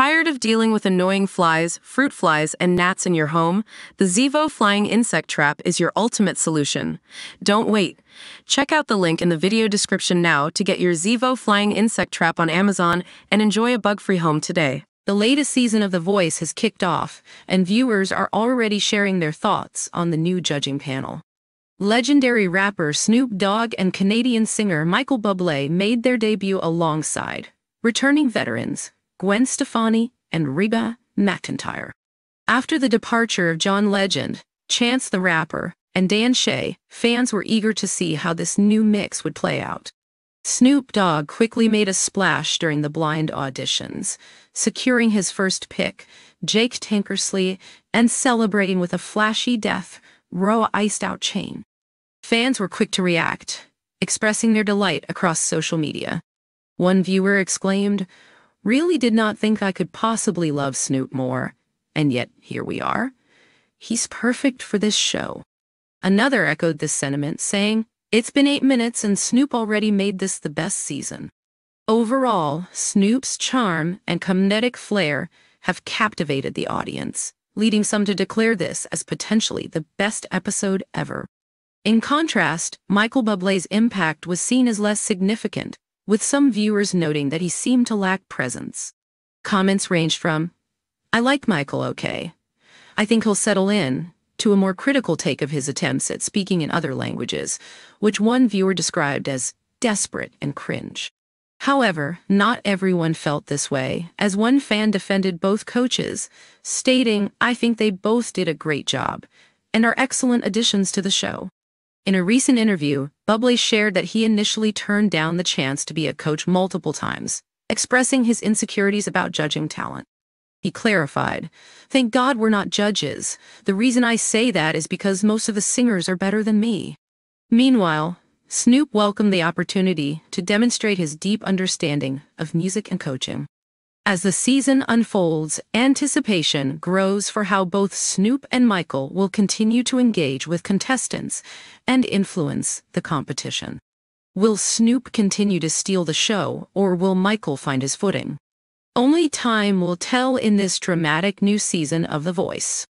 Tired of dealing with annoying flies, fruit flies, and gnats in your home? The Zevo Flying Insect Trap is your ultimate solution. Don't wait. Check out the link in the video description now to get your Zevo Flying Insect Trap on Amazon and enjoy a bug-free home today. The latest season of The Voice has kicked off, and viewers are already sharing their thoughts on the new judging panel. Legendary rapper Snoop Dogg and Canadian singer Michael Bublé made their debut alongside returning veterans Gwen Stefani and Reba McEntire. After the departure of John Legend, Chance the Rapper, and Dan Shay, fans were eager to see how this new mix would play out. Snoop Dogg quickly made a splash during the blind auditions, securing his first pick, Jake Tankersley, and celebrating with a flashy death row iced-out chain. Fans were quick to react, expressing their delight across social media. One viewer exclaimed, "Really did not think I could possibly love Snoop more, and yet here we are. He's perfect for this show." Another echoed this sentiment, saying, "It's been 8 minutes and Snoop already made this the best season." Overall, Snoop's charm and comedic flair have captivated the audience, leading some to declare this as potentially the best episode ever. In contrast, Michael Bublé's impact was seen as less significant, with some viewers noting that he seemed to lack presence. Comments ranged from, "I like Michael okay. I think he'll settle in," to a more critical take of his attempts at speaking in other languages, which one viewer described as desperate and cringe. However, not everyone felt this way, as one fan defended both coaches, stating, "I think they both did a great job and are excellent additions to the show." In a recent interview, Bublé shared that he initially turned down the chance to be a coach multiple times, expressing his insecurities about judging talent. He clarified, "Thank God we're not judges. The reason I say that is because most of the singers are better than me." Meanwhile, Snoop welcomed the opportunity to demonstrate his deep understanding of music and coaching. As the season unfolds, anticipation grows for how both Snoop and Michael will continue to engage with contestants and influence the competition. Will Snoop continue to steal the show, or will Michael find his footing? Only time will tell in this dramatic new season of The Voice.